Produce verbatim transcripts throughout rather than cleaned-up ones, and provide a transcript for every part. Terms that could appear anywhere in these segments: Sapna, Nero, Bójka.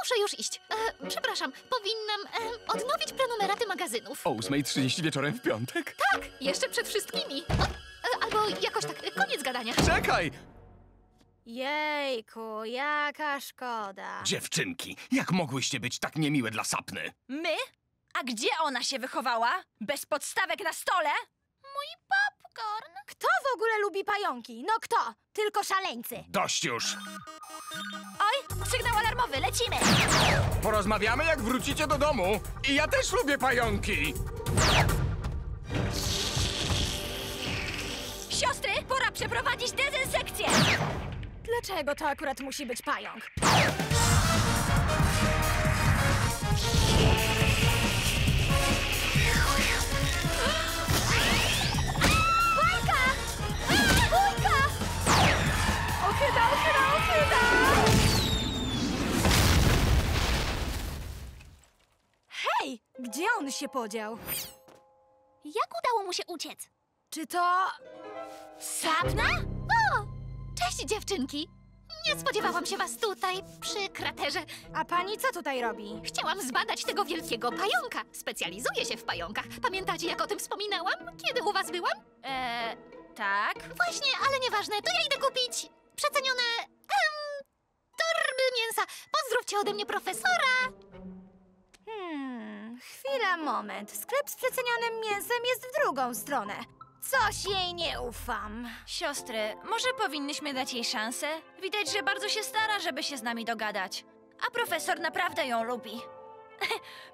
Muszę już iść. E, przepraszam, powinnam e, odnowić prenumeraty magazynów. O ósmej trzydzieści wieczorem w piątek? Tak, jeszcze przed wszystkimi. O, e, albo jakoś tak, koniec gadania. Czekaj! Jejku, jaka szkoda. Dziewczynki, jak mogłyście być tak niemiłe dla Sapny? My? A gdzie ona się wychowała? Bez podstawek na stole? Mój popcorn. Kto w ogóle lubi pająki? No kto? Tylko szaleńcy. Dość już. Oj, sygnał alarmowy, lecimy. Porozmawiamy, jak wrócicie do domu. I ja też lubię pająki. Siostry, pora przeprowadzić dezynsekcję. Dlaczego to akurat musi być pająk? Bójka! Bójka! Ochyda, ochyda, ochyda! Hej! Gdzie on się podział? Jak udało mu się uciec? Czy to... Sapna? O! Cześć, dziewczynki! Nie spodziewałam się was tutaj, przy kraterze. A pani co tutaj robi? Chciałam zbadać tego wielkiego pająka. Specjalizuję się w pająkach. Pamiętacie, jak o tym wspominałam, kiedy u was byłam? Eee, tak. Właśnie, ale nieważne. To ja idę kupić przecenione... Em, torby mięsa. Pozdrówcie ode mnie profesora. Hmm, chwila, moment. Sklep z przecenionym mięsem jest w drugą stronę. Coś jej nie ufam. Siostry, może powinnyśmy dać jej szansę? Widać, że bardzo się stara, żeby się z nami dogadać. A profesor naprawdę ją lubi.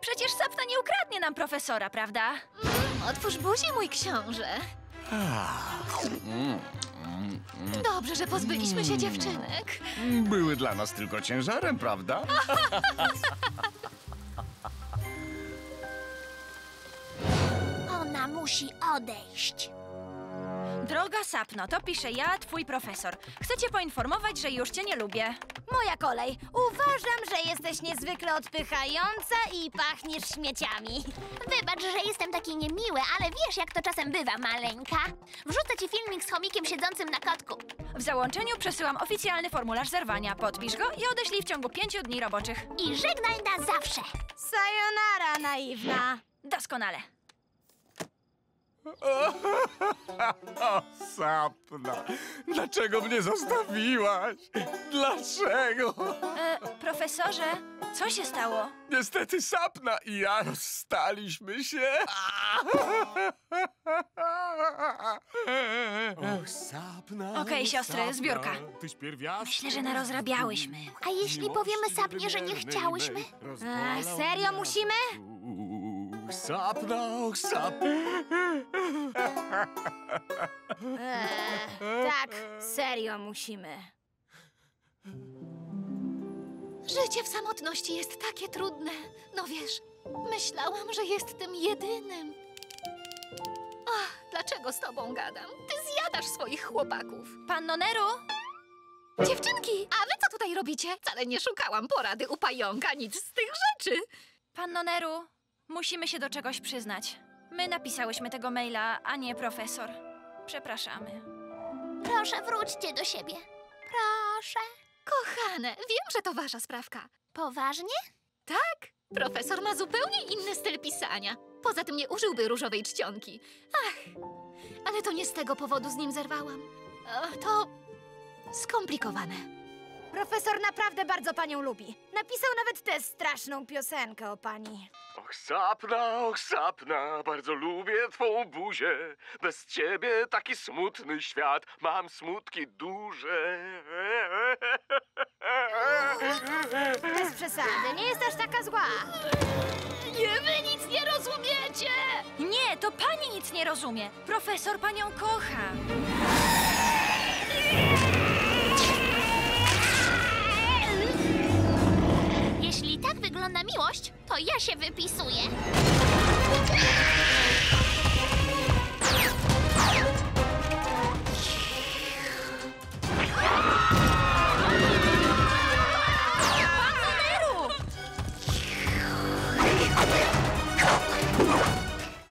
Przecież Sapna nie ukradnie nam profesora, prawda? Mm, otwórz buzię, mój książę. Dobrze, że pozbyliśmy się dziewczynek. Były dla nas tylko ciężarem, prawda? Ona musi odejść. Droga Sapno, to piszę ja, twój profesor. Chcę cię poinformować, że już cię nie lubię. Moja kolej. Uważam, że jesteś niezwykle odpychająca i pachniesz śmieciami. Wybacz, że jestem taki niemiły, ale wiesz, jak to czasem bywa, maleńka. Wrzucę ci filmik z chomikiem siedzącym na kotku. W załączeniu przesyłam oficjalny formularz zerwania. Podpisz go i odeślij w ciągu pięciu dni roboczych. I żegnaj na zawsze. Sayonara, naiwna. Doskonale. O, Sapna, dlaczego mnie zostawiłaś? Dlaczego? E, profesorze, co się stało? Niestety Sapna i ja rozstaliśmy się. Och, Sapna. Okej, okay, siostry, zbiórka. Myślę, że narozrabiałyśmy. A jeśli powiemy Sapnie, że nie chciałyśmy? E, serio musimy? Sapna, och, Sapna. Eee, tak, serio musimy. Życie w samotności jest takie trudne. No wiesz, myślałam, że jest tym jedynym. Ach, dlaczego z tobą gadam? Ty zjadasz swoich chłopaków. Panno Nero? Dziewczynki, a wy co tutaj robicie? Wcale nie szukałam porady u pająka, nic z tych rzeczy. Panno Nero, musimy się do czegoś przyznać. My napisałyśmy tego maila, a nie profesor. Przepraszamy. Proszę, wróćcie do siebie. Proszę. Kochane, wiem, że to wasza sprawka. Poważnie? Tak. Profesor ma zupełnie inny styl pisania. Poza tym nie użyłby różowej czcionki. Ach, ale to nie z tego powodu z nim zerwałam. O, to skomplikowane. Profesor naprawdę bardzo panią lubi. Napisał nawet tę straszną piosenkę o pani. Och, Sapna, och, Sapna, bardzo lubię twą buzię. Bez ciebie taki smutny świat, mam smutki duże. Bez przesady, nie jest aż taka zła. Nie, wy nic nie rozumiecie! Nie, to pani nic nie rozumie. Profesor panią kocha. Jeśli tak wygląda miłość, to ja się wypisuję.